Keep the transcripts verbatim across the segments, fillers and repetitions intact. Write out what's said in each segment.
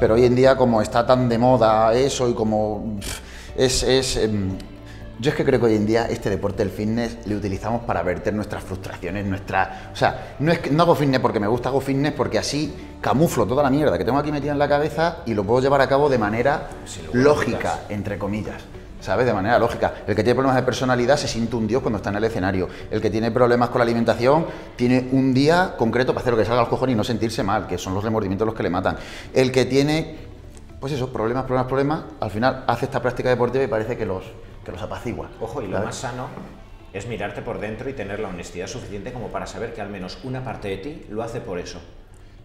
pero hoy en día, como está tan de moda eso y como es... es em, yo es que creo que hoy en día este deporte del fitness le utilizamos para verter nuestras frustraciones, nuestras... O sea, no, es que, no hago fitness porque me gusta, hago fitness porque así camuflo toda la mierda que tengo aquí metida en la cabeza y lo puedo llevar a cabo de manera si lógica, entre comillas. ¿Sabes? De manera lógica. El que tiene problemas de personalidad se siente un dios cuando está en el escenario. El que tiene problemas con la alimentación tiene un día concreto para hacer lo que salga al cojón y no sentirse mal, que son los remordimientos los que le matan. El que tiene, pues eso, problemas, problemas, problemas, al final hace esta práctica deportiva y parece que los, que los apacigua. Ojo, y lo ¿sabes? Más sano es mirarte por dentro y tener la honestidad suficiente como para saber que al menos una parte de ti lo hace por eso.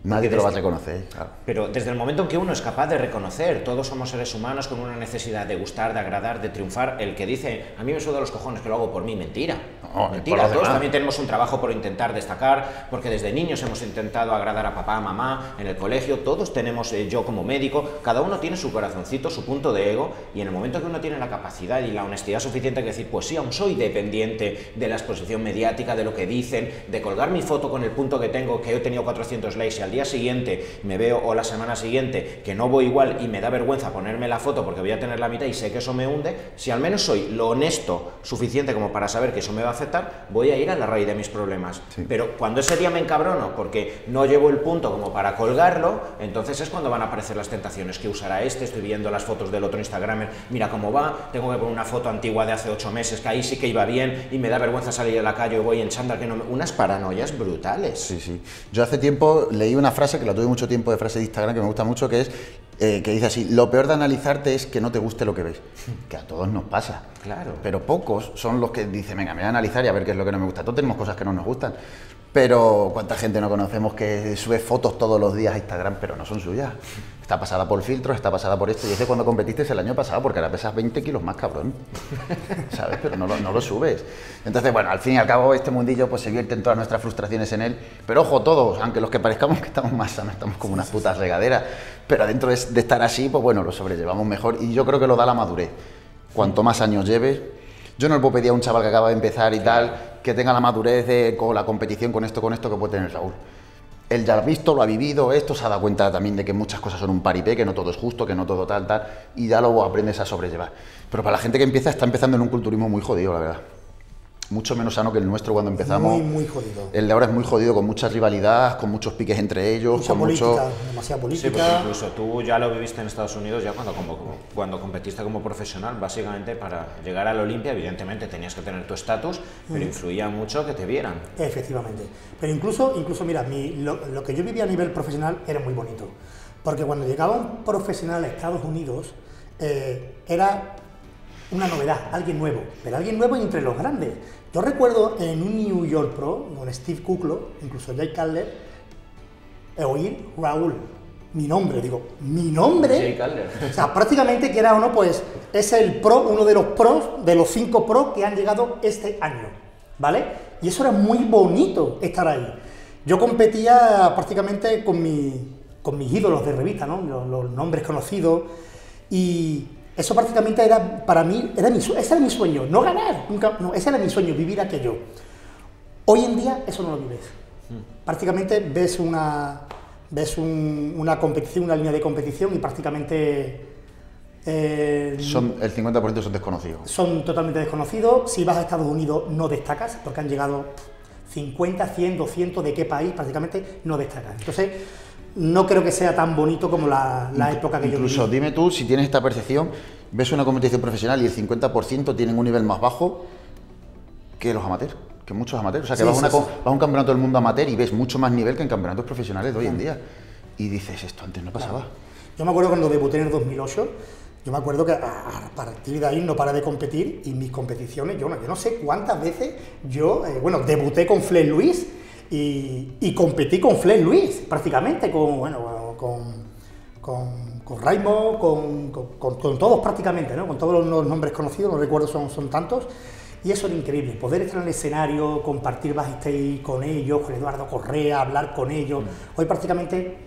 Nadie te lo va a reconocer, claro. Pero desde el momento en que uno es capaz de reconocer, todos somos seres humanos con una necesidad de gustar, de agradar, de triunfar, el que dice, a mí me suda los cojones que lo hago por mí, mentira. No, mentira, todos demás. También tenemos un trabajo por intentar destacar, porque desde niños hemos intentado agradar a papá, a mamá, en el colegio, todos tenemos, eh, yo como médico, cada uno tiene su corazoncito, su punto de ego, y en el momento que uno tiene la capacidad y la honestidad suficiente que decir, pues sí, aún soy dependiente de la exposición mediática, de lo que dicen, de colgar mi foto con el punto que tengo, que he tenido cuatrocientos likes y al día siguiente me veo o la semana siguiente que no voy igual y me da vergüenza ponerme la foto porque voy a tener la mitad y sé que eso me hunde, si al menos soy lo honesto suficiente como para saber que eso me va a afectar, voy a ir a la raíz de mis problemas. Sí. Pero cuando ese día me encabrono porque no llevo el punto como para colgarlo, entonces es cuando van a aparecer las tentaciones, que usará este, estoy viendo las fotos del otro Instagramer, mira cómo va, tengo que poner una foto antigua de hace ocho meses que ahí sí que iba bien y me da vergüenza salir a la calle y voy en chándal que no me... Unas paranoias brutales. Sí, sí. Yo hace tiempo leí una frase que la tuve mucho tiempo de frase de Instagram que me gusta mucho, que es eh, que dice así: lo peor de analizarte es que no te guste lo que ves. Que a todos nos pasa, claro, pero pocos son los que dicen, venga, me voy a analizar y a ver qué es lo que no me gusta. Todos tenemos cosas que no nos gustan, pero cuánta gente no conocemos que sube fotos todos los días a Instagram pero no son suyas. Está pasada por filtros, está pasada por esto, y es de cuando competiste el año pasado, porque ahora pesas veinte kilos más, cabrón, ¿sabes? Pero no lo, no lo subes. Entonces, bueno, al fin y al cabo, este mundillo pues se vierten todas nuestras frustraciones en él, pero ojo, todos, aunque los que parezcamos que estamos más sanos, estamos como unas putas regaderas, pero dentro de, de estar así, pues bueno, lo sobrellevamos mejor, y yo creo que lo da la madurez. Cuanto más años lleves, yo no le puedo pedir a un chaval que acaba de empezar y tal, que tenga la madurez de con la competición, con esto, con esto, que puede tener Raúl. Él ya lo ha visto, lo ha vivido, esto se ha dado cuenta también de que muchas cosas son un paripé, que no todo es justo, que no todo tal, tal, y ya lo aprendes a sobrellevar. Pero para la gente que empieza, está empezando en un culturismo muy jodido, la verdad. Mucho menos sano que el nuestro cuando empezamos. Muy, muy jodido. El de ahora es muy jodido, con muchas rivalidades, con muchos piques entre ellos. Mucha con política, mucho... demasiada política. Sí, porque incluso tú ya lo viviste en Estados Unidos, ya cuando, como, cuando competiste como profesional, básicamente para llegar al Olimpia, evidentemente tenías que tener tu estatus, pero mm. influía mucho que te vieran. Efectivamente. Pero incluso, incluso mira, mi, lo, lo que yo vivía a nivel profesional era muy bonito. Porque cuando llegaba un profesional a Estados Unidos, eh, era... una novedad, alguien nuevo, pero alguien nuevo entre los grandes. Yo recuerdo en un New York Pro, con Steve Kuklo, incluso Jay Cutler, oír Raúl, mi nombre, digo, ¿mi nombre? Jay o sea, prácticamente que era uno, pues, es el pro, uno de los pros, de los cinco pros que han llegado este año, ¿vale? Y eso era muy bonito, estar ahí. Yo competía prácticamente con, mi, con mis ídolos de revista, ¿no? Los, los nombres conocidos, y... eso prácticamente era, para mí, era mi, ese era mi sueño, no ganar, nunca, no, ese era mi sueño, vivir aquello. Hoy en día eso no lo vives. Prácticamente ves una, ves un, una competición, una línea de competición y prácticamente... Eh, son, el cincuenta por ciento son desconocidos. Son totalmente desconocidos, si vas a Estados Unidos no destacas, porque han llegado cincuenta, cien, doscientos de qué país, prácticamente no destacan. Entonces, no creo que sea tan bonito como la, la época que yo viví. Incluso, dime tú, si tienes esta percepción, ves una competición profesional y el cincuenta por ciento tienen un nivel más bajo que los amateurs, que muchos amateurs. O sea, que sí, vas, sí, una, sí. vas a un campeonato del mundo amateur y ves mucho más nivel que en campeonatos profesionales de hoy en día. Y dices, esto antes no pasaba. Claro. Yo me acuerdo cuando debuté en el dos mil ocho, yo me acuerdo que a partir de ahí no para de competir y mis competiciones, yo no, yo no sé cuántas veces yo, eh, bueno, debuté con Flen Luis, Y, y competí con Flen Luis, prácticamente, con, bueno, con, con, con Raimo, con, con, con todos prácticamente, ¿no? Con todos los, los nombres conocidos, los recuerdos son, son tantos, y eso era increíble, poder estar en el escenario, compartir backstage con ellos, con Eduardo Correa, hablar con ellos, mm. hoy prácticamente,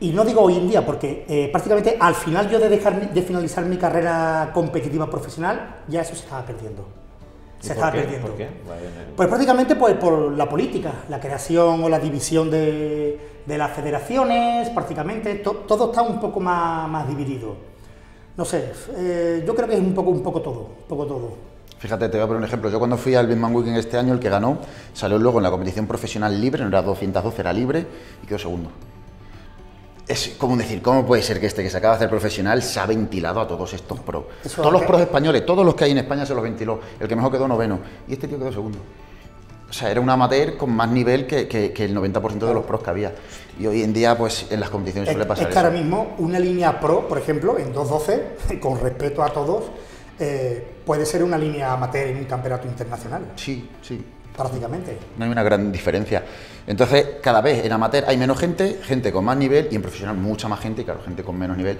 y no digo hoy en día, porque eh, prácticamente al final yo de, dejar, de finalizar mi carrera competitiva profesional, ya eso se estaba perdiendo. Se estaba perdiendo. ¿Por qué? Pues prácticamente pues, por la política, la creación o la división de, de las federaciones, prácticamente, to, todo está un poco más, más dividido. No sé, eh, yo creo que es un poco, un poco todo, un poco todo. Fíjate, te voy a poner un ejemplo. Yo cuando fui al Big Man Weekend este año, el que ganó salió luego en la competición profesional libre, no era doscientos doce, era libre, y quedó segundo. Es como decir, ¿cómo puede ser que este que se acaba de hacer profesional se ha ventilado a todos estos pros? Eso todos los que... pros españoles, todos los que hay en España se los ventiló, el que mejor quedó noveno, y este tío quedó segundo. O sea, era un amateur con más nivel que, que, que el noventa por ciento de los pros que había. Y hoy en día, pues, en las competiciones es, suele pasar es que eso. Ahora mismo, una línea pro, por ejemplo, en dos doce, con respeto a todos, Eh, puede ser una línea amateur en un campeonato internacional. Sí, sí. Prácticamente. No hay una gran diferencia. Entonces, cada vez en amateur hay menos gente, gente con más nivel, y en profesional mucha más gente, y claro, gente con menos nivel.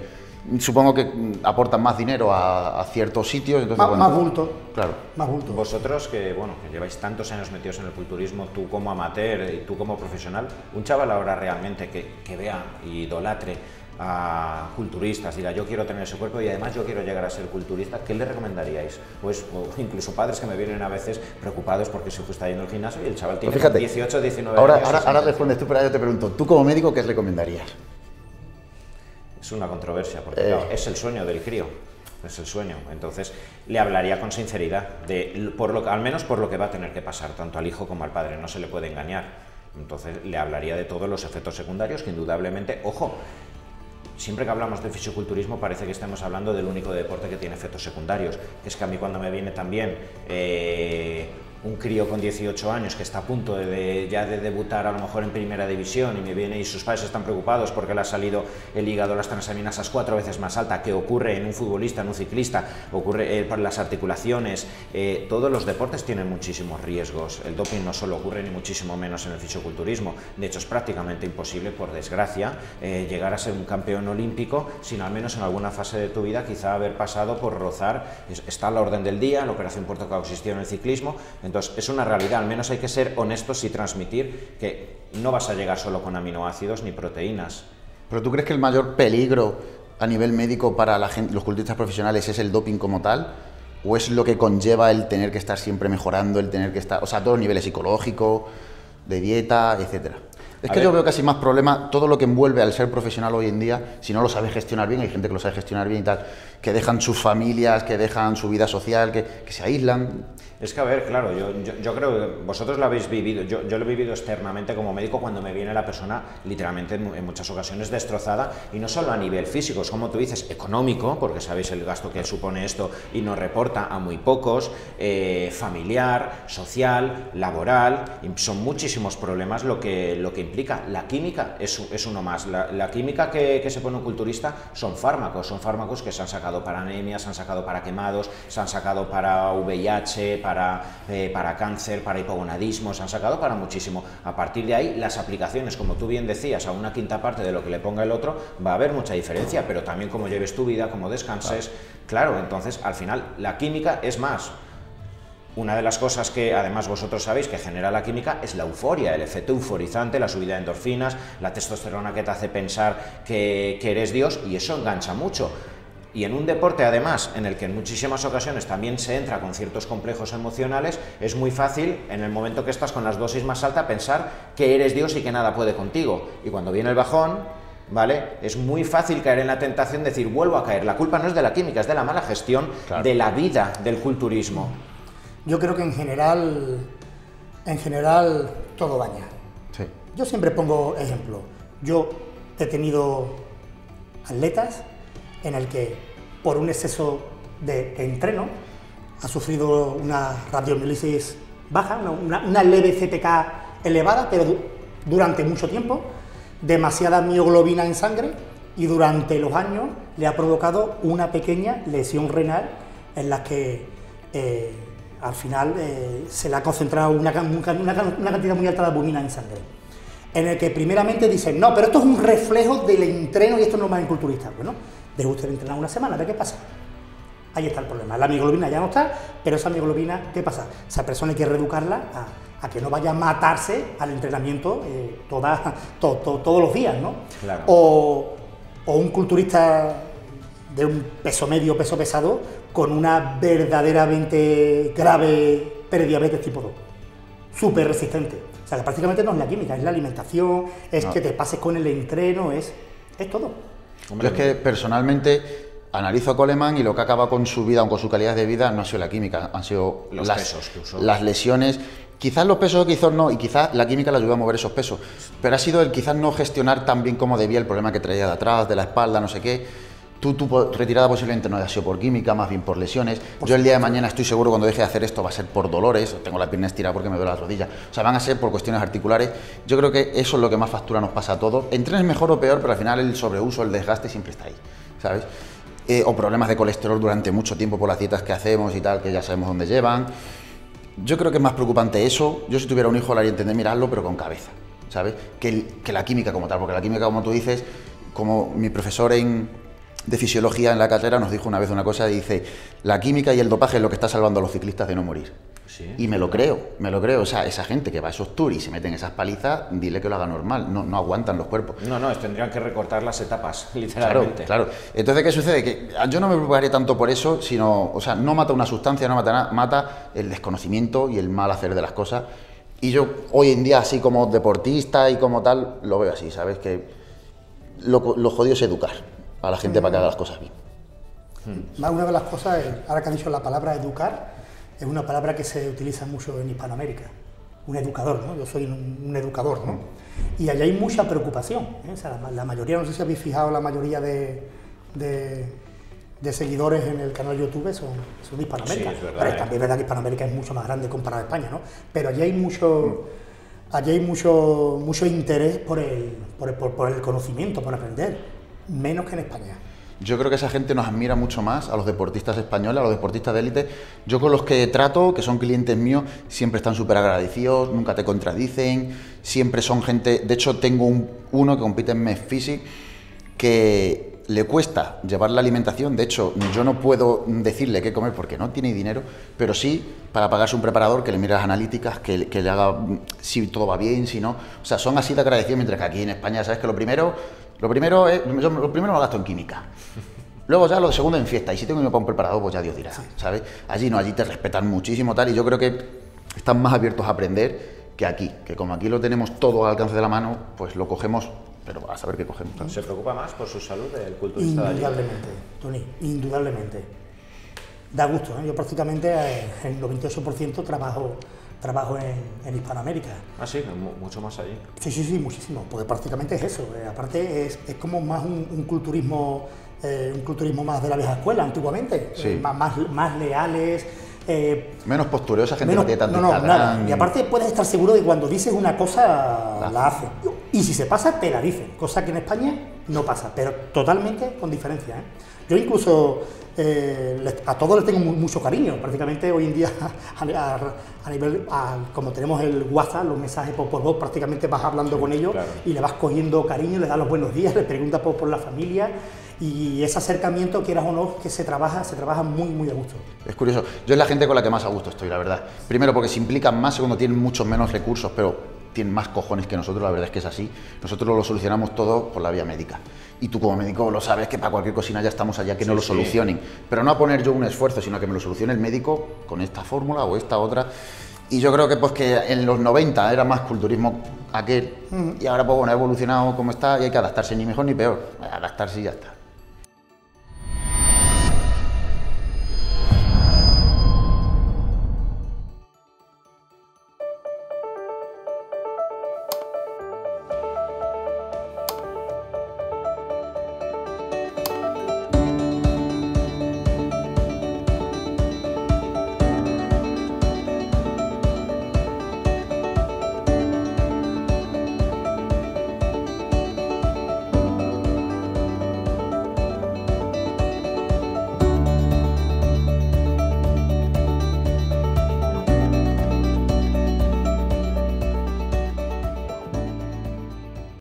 Supongo que aportan más dinero a, a ciertos sitios. Entonces, más, bueno, más bulto. Claro. Más bulto. Vosotros que, bueno, que lleváis tantos años metidos en el culturismo, tú como amateur y tú como profesional, un chaval ahora realmente que, que vea y idolatre a culturistas, dirá, yo quiero tener ese cuerpo y además yo quiero llegar a ser culturista, ¿qué le recomendaríais? Pues, o incluso padres que me vienen a veces preocupados porque su hijo está yendo al gimnasio y el chaval tiene fíjate, dieciocho, diecinueve ahora, años. Ahora, ahora respondes tú, pero yo te pregunto, tú como médico, ¿qué recomendarías? Es una controversia, porque eh. claro, es el sueño del crío, es el sueño, entonces le hablaría con sinceridad, de, por lo, al menos por lo que va a tener que pasar, tanto al hijo como al padre, no se le puede engañar. Entonces le hablaría de todos los efectos secundarios que indudablemente, ojo, siempre que hablamos de fisiculturismo parece que estamos hablando del único deporte que tiene efectos secundarios. Es que a mí cuando me viene también eh, un crío con dieciocho años que está a punto de, de, ya de debutar a lo mejor en primera división y me viene y sus padres están preocupados porque le ha salido el hígado, las transaminasas cuatro veces más alta, que ocurre en un futbolista, en un ciclista, ocurre eh, por las articulaciones, eh, todos los deportes tienen muchísimos riesgos. El doping no solo ocurre ni muchísimo menos en el fisiculturismo, de hecho es prácticamente imposible, por desgracia, eh, llegar a ser un campeón olímpico sin al menos en alguna fase de tu vida quizá haber pasado por rozar, está a la orden del día, la operación Portocao existió en el ciclismo. Entonces, es una realidad, al menos hay que ser honestos y transmitir que no vas a llegar solo con aminoácidos ni proteínas. ¿Pero tú crees que el mayor peligro a nivel médico para la gente, los culturistas profesionales es el doping como tal? ¿O es lo que conlleva el tener que estar siempre mejorando, el tener que estar, o sea, a todos los niveles psicológicos, de dieta, etcétera? Es que yo veo casi más problema todo lo que envuelve al ser profesional hoy en día, si no lo sabes gestionar bien, hay gente que lo sabe gestionar bien y tal, que dejan sus familias, que dejan su vida social, que, que se aíslan. Es que a ver, claro, yo, yo, yo creo que vosotros lo habéis vivido, yo, yo lo he vivido externamente como médico cuando me viene la persona literalmente en, en muchas ocasiones destrozada, y no solo a nivel físico, es como tú dices, económico, porque sabéis el gasto que supone esto y nos reporta a muy pocos, eh, familiar, social, laboral, y son muchísimos problemas lo que, lo que implica. La química es, es uno más, la, la química que, que se pone un culturista son fármacos, son fármacos que se han sacado para anemias, se han sacado para quemados, se han sacado para V I H, para Para, eh, para cáncer, para hipogonadismo, se han sacado para muchísimo. A partir de ahí, las aplicaciones, como tú bien decías, a una quinta parte de lo que le ponga el otro, va a haber mucha diferencia, pero también cómo lleves tu vida, cómo descanses. Claro, claro, entonces, al final, la química es más. Una de las cosas que además vosotros sabéis que genera la química es la euforia, el efecto euforizante, la subida de endorfinas, la testosterona que te hace pensar que, que eres Dios, y eso engancha mucho. Y en un deporte, además, en el que en muchísimas ocasiones también se entra con ciertos complejos emocionales, es muy fácil, en el momento que estás con las dosis más altas, pensar que eres Dios y que nada puede contigo. Y cuando viene el bajón, ¿vale? Es muy fácil caer en la tentación de decir, vuelvo a caer. La culpa no es de la química, es de la mala gestión, claro, de la vida del culturismo. Yo creo que en general, en general, todo daña. Sí. Yo siempre pongo ejemplo. Yo he tenido atletas en el que por un exceso de entreno ha sufrido una radiomielitis baja, una, una, una leve C P K elevada, pero du durante mucho tiempo, demasiada mioglobina en sangre, y durante los años le ha provocado una pequeña lesión renal en la que eh, al final eh, se le ha concentrado una, una, una cantidad muy alta de albumina en sangre. En el que primeramente dicen, no, pero esto es un reflejo del entreno y esto es normal en culturistas. Bueno, deje usted entrenar una semana, a ver qué pasa. Ahí está el problema. La mioglobina ya no está, pero esa mioglobina, ¿qué pasa? Esa persona hay que reeducarla a, a que no vaya a matarse al entrenamiento eh, toda, to, to, todos los días, ¿no? Claro. O, o un culturista de un peso medio, peso pesado, con una verdaderamente grave prediabetes tipo dos, súper resistente. sea, que prácticamente no es la química, es la alimentación, es no. que te pases con el entreno, es, es todo. Hombre, yo es que personalmente analizo a Coleman y lo que acaba con su vida, aunque con su calidad de vida, no ha sido la química, han sido los las, pesos, las lesiones. Quizás los pesos, quizás no, y quizás la química le ayudó a mover esos pesos, pero ha sido el quizás no gestionar tan bien como debía el problema que traía de atrás, de la espalda, no sé qué. Tú, tu retirada posiblemente no haya sido por química, más bien por lesiones. Por Yo el día de mañana estoy seguro cuando deje de hacer esto va a ser por dolores, tengo la pierna estirada porque me duele la rodilla, o sea, van a ser por cuestiones articulares. Yo creo que eso es lo que más factura nos pasa a todos. Entrenes mejor o peor, pero al final el sobreuso, el desgaste siempre está ahí, ¿sabes? Eh, o problemas de colesterol durante mucho tiempo por las dietas que hacemos y tal, que ya sabemos dónde llevan. Yo creo que es más preocupante eso. Yo si tuviera un hijo le haría entender mirarlo, pero con cabeza, ¿sabes? Que, el, que la química como tal, porque la química, como tú dices, como mi profesor en, de fisiología en la carrera nos dijo una vez una cosa, dice, la química y el dopaje es lo que está salvando a los ciclistas de no morir. Sí. Y me lo creo, me lo creo. O sea, esa gente que va a esos tours y se meten esas palizas, dile que lo haga normal, no, no aguantan los cuerpos. No, no, tendrían que recortar las etapas, literalmente. Claro, claro. Entonces, ¿qué sucede? Que yo no me preocuparé tanto por eso, sino, o sea, no mata una sustancia, no mata nada, mata el desconocimiento y el mal hacer de las cosas. Y yo, hoy en día, así como deportista y como tal, lo veo así, ¿sabes? Que lo, lo jodido es educar a la gente mm. para que haga las cosas bien. Mm. Una de las cosas, ahora que han dicho la palabra educar, es una palabra que se utiliza mucho en Hispanoamérica, un educador, ¿no? Yo soy un, un educador, ¿no? Y allá hay mucha preocupación, ¿eh? O sea, la, la mayoría, no sé si habéis fijado, la mayoría de, de, de seguidores en el canal YouTube son, son Hispanoamérica. Sí, es verdad, pero es, también es verdad que Hispanoamérica es mucho más grande comparado a España, ¿no? Pero allí hay mucho, allí hay mucho, mucho interés por el, por, el, por, por el conocimiento, por aprender, menos que en España. Yo creo que esa gente nos admira mucho más a los deportistas españoles, a los deportistas de élite. Yo con los que trato, que son clientes míos, siempre están súper agradecidos, nunca te contradicen, siempre son gente... De hecho, tengo un, uno que compite en Men's Physique que le cuesta llevar la alimentación. De hecho, yo no puedo decirle qué comer porque no tiene dinero, pero sí para pagarse un preparador que le mire las analíticas, que, que le haga si todo va bien, si no... O sea, son así de agradecidos, mientras que aquí en España, ¿sabes? Que lo primero... Lo primero, es, yo, lo primero lo gasto en química, luego ya lo segundo en fiesta, y si tengo que ir para un preparador, pues ya Dios dirá, ¿sabes? Allí no, allí te respetan muchísimo tal, y yo creo que están más abiertos a aprender que aquí, que como aquí lo tenemos todo al alcance de la mano, pues lo cogemos, pero a saber qué cogemos, ¿sabes? ¿Se preocupa más por su salud el culturista de allí? Indudablemente, Tony, indudablemente. Da gusto, ¿eh? Yo prácticamente el noventa y ocho por ciento trabajo... Trabajo en, en Hispanoamérica. Ah, sí, mucho más allí. Sí, sí, sí, muchísimo, porque prácticamente es eso. Eh, aparte es, es como más un, un culturismo, eh, un culturismo más de la vieja escuela, antiguamente. Sí. Eh, más, más, más leales. Eh, menos postureo, esa gente menos, no tiene tanto. No, no, nada. Y aparte puedes estar seguro de que cuando dices una cosa, la, la haces. Y si se pasa, te la dicen, cosa que en España no pasa, pero totalmente con diferencia, ¿eh? Yo incluso eh, les, a todos les tengo muy, mucho cariño, prácticamente hoy en día, a, a, a nivel, a, como tenemos el WhatsApp, los mensajes por, por voz, prácticamente vas hablando sí, con ellos claro. y le vas cogiendo cariño, le das los buenos días, le preguntas por, por la familia y ese acercamiento, quieras o no, que se trabaja, se trabaja muy, muy a gusto. Es curioso, yo es la gente con la que más a gusto estoy, la verdad. Primero porque se implican más, segundo tienen muchos menos recursos, pero... tienen más cojones que nosotros, la verdad es que es así. Nosotros lo solucionamos todo por la vía médica. Y tú como médico lo sabes que para cualquier cocina ya estamos allá, que sí, no lo sí. solucionen. Pero no a poner yo un esfuerzo, sino que me lo solucione el médico con esta fórmula o esta otra. Y yo creo que pues que en los noventa era más culturismo aquel. Y ahora pues bueno, ha evolucionado como está y hay que adaptarse, ni mejor ni peor. Adaptarse y ya está.